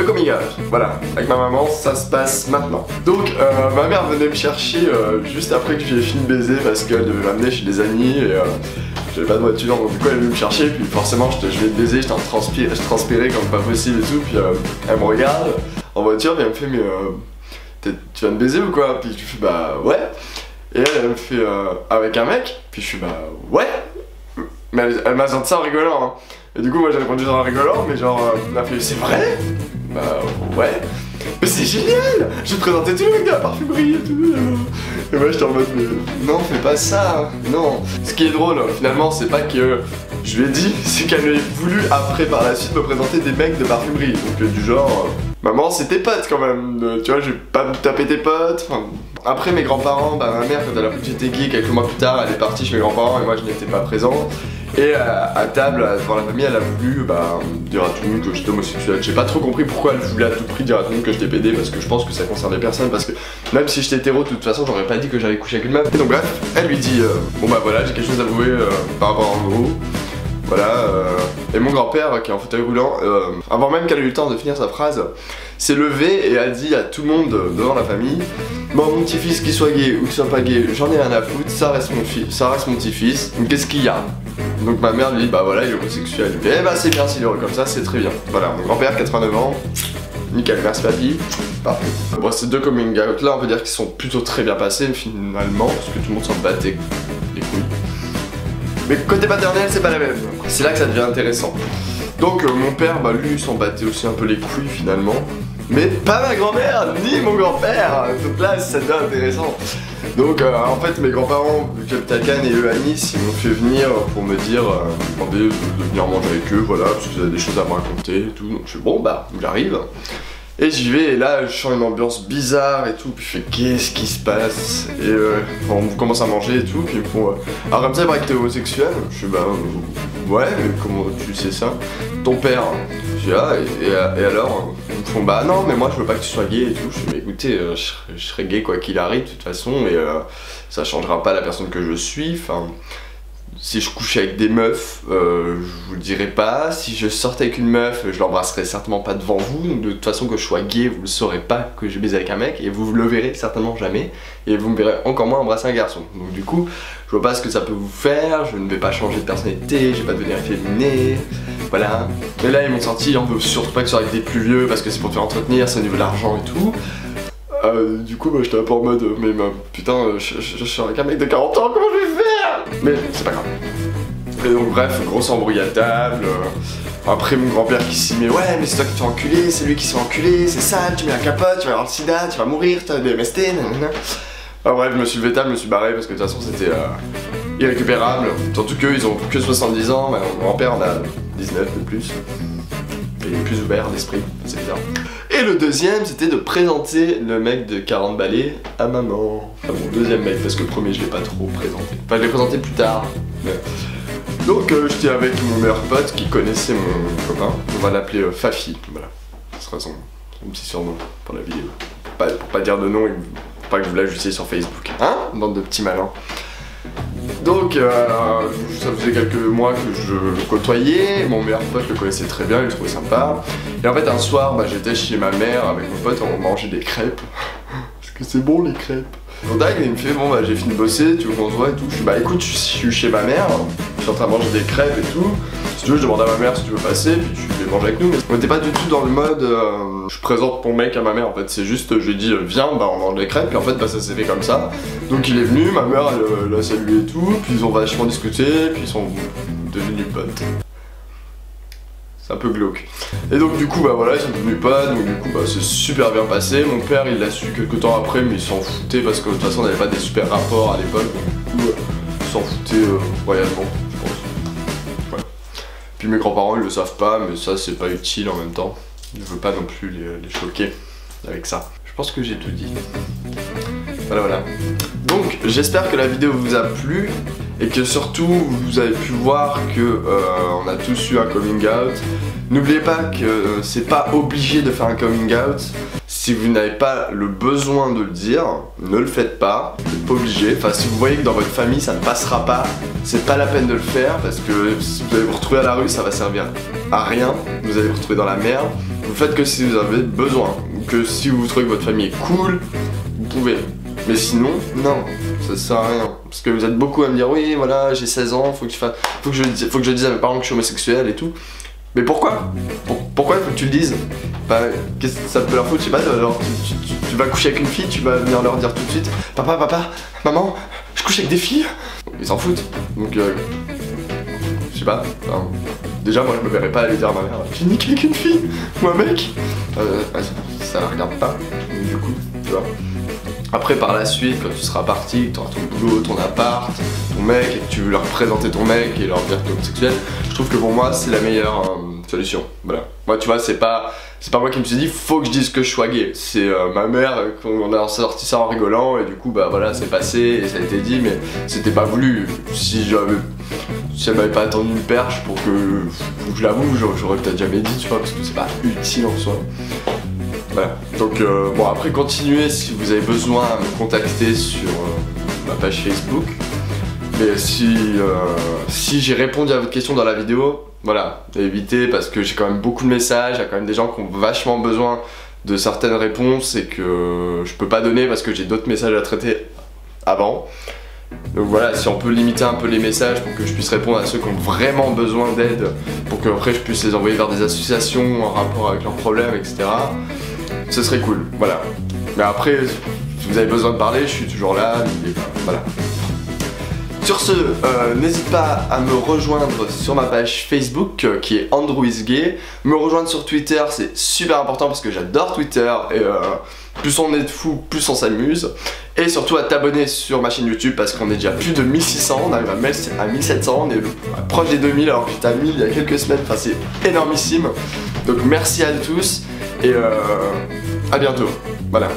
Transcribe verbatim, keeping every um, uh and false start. le coming out. Voilà, avec ma maman, ça se passe maintenant. Donc, euh, ma mère venait me chercher euh, juste après que j'ai fini de baiser parce qu'elle devait m'amener chez des amis et euh, j'avais pas de voiture, donc du coup elle venait me chercher. Puis forcément, je, te, je vais te baiser, je t'en transpire, je transpirais comme pas possible et tout. Puis euh, elle me regarde en voiture, et elle me fait, mais euh, tu vas me baiser ou quoi? Puis je fais, bah ouais. Et elle, elle me fait, euh, avec un mec? Puis je suis, bah ouais. Mais elle, elle m'a sorti ça en rigolant. Hein. Et du coup, moi j'ai répondu genre en rigolant, mais genre, euh, elle m'a fait, c'est vrai? Bah ouais. Mais c'est génial! Je te présentais tout le mec de la parfumerie et tout. Et moi j'étais en mode, mais non, fais pas ça, non. Ce qui est drôle, finalement, c'est pas que je lui ai dit, c'est qu'elle avait voulu après par la suite me présenter des mecs de parfumerie. Donc, euh, du genre, euh, maman, c'est tes potes quand même. Euh, tu vois, je vais pas me taper tes potes. Enfin, après mes grands-parents, bah ma mère, quand elle a appris que j'étais gay, quelques mois plus tard, elle est partie chez mes grands-parents et moi je n'étais pas présent. Et à, à table, devant la famille, elle a voulu bah, dire à tout le monde que j'étais homosexuel. J'ai pas trop compris pourquoi elle voulait à tout prix dire à tout le monde que j'étais pédé, parce que je pense que ça concernait personne, parce que même si j'étais hétéro, de toute façon, j'aurais pas dit que j'avais couché avec une meuf. Et donc bref, elle lui dit euh, bon bah voilà, j'ai quelque chose à avouer euh, par rapport à vous. Voilà, euh... et mon grand-père qui est en fauteuil roulant, euh, avant même qu'elle ait eu le temps de finir sa phrase, s'est levé et a dit à tout le monde euh, devant la famille, bon mon petit-fils qu'il soit gay ou qu'il soit pas gay, j'en ai rien à foutre, ça reste mon fils, ça reste mon petit-fils, qu'est-ce qu'il y a? Donc ma mère lui dit, bah voilà il est homosexuel, et eh bah c'est bien s'il est heureux comme ça, c'est très bien. Voilà, mon grand-père, quatre-vingt-neuf ans, nickel, merci papy, parfait. Bon, ces deux coming out là, on peut dire qu'ils sont plutôt très bien passés finalement, parce que tout le monde s'en battait les couilles. Mais côté paternel, c'est pas la même. C'est là que ça devient intéressant. Donc euh, mon père, bah lui, s'en battait aussi un peu les couilles finalement. Mais pas ma grand-mère, ni mon grand-père. Donc là, ça devient intéressant. Donc euh, en fait, mes grands-parents, vu que Takan et eux à Nice, ils m'ont fait venir pour me dire, euh, de, de venir manger avec eux, voilà, parce que vous avez des choses à me raconter et tout. Donc je suis bon, bah, j'arrive. Et j'y vais, et là je sens une ambiance bizarre et tout, puis je fais qu'est-ce qui se passe? Et euh, on commence à manger et tout, puis ils me font euh, alors comme ça il paraît que t'es homosexuel? Je fais bah euh, ouais, mais comment tu sais ça? Ton père? Je dis ah, et, et, et alors? Ils me font bah non, mais moi je veux pas que tu sois gay et tout. Je fais mais écoutez, euh, je, je serai gay quoi qu'il arrive de toute façon, et euh, ça changera pas la personne que je suis, enfin... Si je couchais avec des meufs, euh, je vous le dirais pas. Si je sortais avec une meuf, je l'embrasserais certainement pas devant vous. Donc de toute façon que je sois gay, vous le saurez pas que j'ai baisé avec un mec. Et vous le verrez certainement jamais. Et vous me verrez encore moins embrasser un garçon. Donc du coup, je vois pas ce que ça peut vous faire. Je ne vais pas changer de personnalité, je vais pas devenir efféminé. Voilà. Et là ils m'ont sorti, on veut surtout pas que ce soit avec des plus vieux parce que c'est pour te faire entretenir, c'est au niveau de l'argent et tout. Euh, du coup, bah, j'étais un peu en mode, mais bah, putain, je, je, je suis avec un mec de quarante ans, comment je vais faire? Mais c'est pas grave. Et donc, bref, grosse embrouille à table. Après, mon grand-père qui s'y met, ouais, mais c'est toi qui te fais enculer, c'est lui qui se fait enculer, c'est sale, tu mets la capote, tu vas avoir le sida, tu vas mourir, t'as des M S T, nanana. Ah, bref, je me suis levé table, je me suis barré parce que de toute façon, c'était euh, irrécupérable. Surtout qu'eux, ils ont que soixante-dix ans, bah, mon grand-père en a dix-neuf de plus. Il est plus ouvert d'esprit, c'est bizarre. Et le deuxième, c'était de présenter le mec de quarante balais à maman. Enfin mon deuxième mec, parce que le premier je l'ai pas trop présenté. Enfin je l'ai présenté plus tard. Mais... Donc euh, j'étais avec mon meilleur pote qui connaissait mon copain. On va l'appeler euh, Fafi, voilà. Ce sera son, son petit surnom pour la vidéo. Pas, pour pas dire de nom, et pas que vous l'ajustez sur Facebook. Hein, bande de petits malins. Donc euh, ça faisait quelques mois que je le côtoyais, mon meilleur pote le connaissait très bien, il le trouvait sympa. Et en fait un soir bah, j'étais chez ma mère avec mon pote, on mangeait des crêpes. Parce que c'est bon les crêpes. Mon dingue il me fait bon bah j'ai fini de bosser, tu veux qu'on se voit et tout. Je dis bah écoute, je suis chez ma mère, je suis en train de manger des crêpes et tout. Si tu veux je demande à ma mère si tu veux passer, puis tu les manges avec nous. Mais on était pas du tout dans le mode euh, je présente mon mec à ma mère, en fait c'est juste je lui ai dit viens bah on mange des crêpes, puis en fait bah ça s'est fait comme ça. Donc il est venu, ma mère elle l'a salué et tout, puis ils ont vachement discuté, puis ils sont devenus potes. Un peu glauque. Et donc du coup bah voilà ils sont devenus potes, donc du coup bah c'est super bien passé. Mon père il l'a su quelques temps après mais il s'en foutait parce que de toute façon on n'avait pas des super rapports à l'époque, donc du coup il s'en foutait euh, royalement je pense. Ouais. Puis mes grands-parents ils le savent pas mais ça c'est pas utile en même temps. Je veux pas non plus les, les choquer avec ça. Je pense que j'ai tout dit. Voilà voilà. Donc j'espère que la vidéo vous a plu. Et que surtout, vous avez pu voir que euh, on a tous eu un coming out. N'oubliez pas que euh, c'est pas obligé de faire un coming out. Si vous n'avez pas le besoin de le dire, ne le faites pas. Vous n'êtes pas obligé. Enfin, si vous voyez que dans votre famille, ça ne passera pas, c'est pas la peine de le faire parce que si vous allez vous retrouver à la rue, ça va servir à rien. Vous allez vous retrouver dans la merde. vous faites que si vous avez besoin, que si vous trouvez que votre famille est cool, vous pouvez. Mais sinon, non, ça sert à rien. Parce que vous êtes beaucoup à me dire, oui, voilà, j'ai seize ans, faut que, tu fasses... faut, que je... faut que je dise à mes parents que je suis homosexuel et tout. Mais pourquoi? Pourquoi il faut que tu le dises? Bah, qu'est-ce que ça peut leur foutre? Je sais pas, alors, tu, tu, tu vas coucher avec une fille, tu vas venir leur dire tout de suite, papa, papa, maman, je couche avec des filles. Ils s'en foutent. Donc, euh, je sais pas, enfin, déjà, moi, je me verrais pas aller dire à ma mère, j'ai niqué avec une fille, moi, mec. Euh, ça la regarde pas, du coup, tu vois. Après, par la suite, quand tu seras parti, que tu auras ton boulot, ton appart, ton mec, et que tu veux leur présenter ton mec et leur dire que tu es homosexuel, je trouve que pour moi, c'est la meilleure euh, solution. Voilà. Moi, tu vois, c'est pas, c'est pas moi qui me suis dit, faut que je dise que je sois gay. C'est euh, ma mère, on a sorti ça en rigolant, et du coup, bah voilà, c'est passé, et ça a été dit, mais c'était pas voulu. Si j'avais. Si elle m'avait pas attendu une perche pour que, pour que je l'avoue, j'aurais peut-être jamais dit, tu vois, parce que c'est pas utile en soi. Voilà, donc euh, bon, après continuez si vous avez besoin à me contacter sur euh, ma page Facebook. Mais si, euh, si j'ai répondu à votre question dans la vidéo, voilà, évitez parce que j'ai quand même beaucoup de messages, il y a quand même des gens qui ont vachement besoin de certaines réponses et que je peux pas donner parce que j'ai d'autres messages à traiter avant. Donc voilà, si on peut limiter un peu les messages pour que je puisse répondre à ceux qui ont vraiment besoin d'aide, pour que après je puisse les envoyer vers des associations en rapport avec leurs problèmes, et cetera. Ce serait cool, voilà. Mais après, si vous avez besoin de parler, je suis toujours là, voilà. Sur ce, euh, n'hésite pas à me rejoindre sur ma page Facebook euh, qui est Andrew is Gay. Me rejoindre sur Twitter, c'est super important parce que j'adore Twitter et euh, plus on est de fous, plus on s'amuse. Et surtout à t'abonner sur ma chaîne YouTube parce qu'on est déjà plus de mille six cents, on arrive à mille sept cents, on est proche des deux mille alors que j'étais à mille il y a quelques semaines, enfin c'est énormissime. Donc merci à tous et euh, à bientôt, voilà.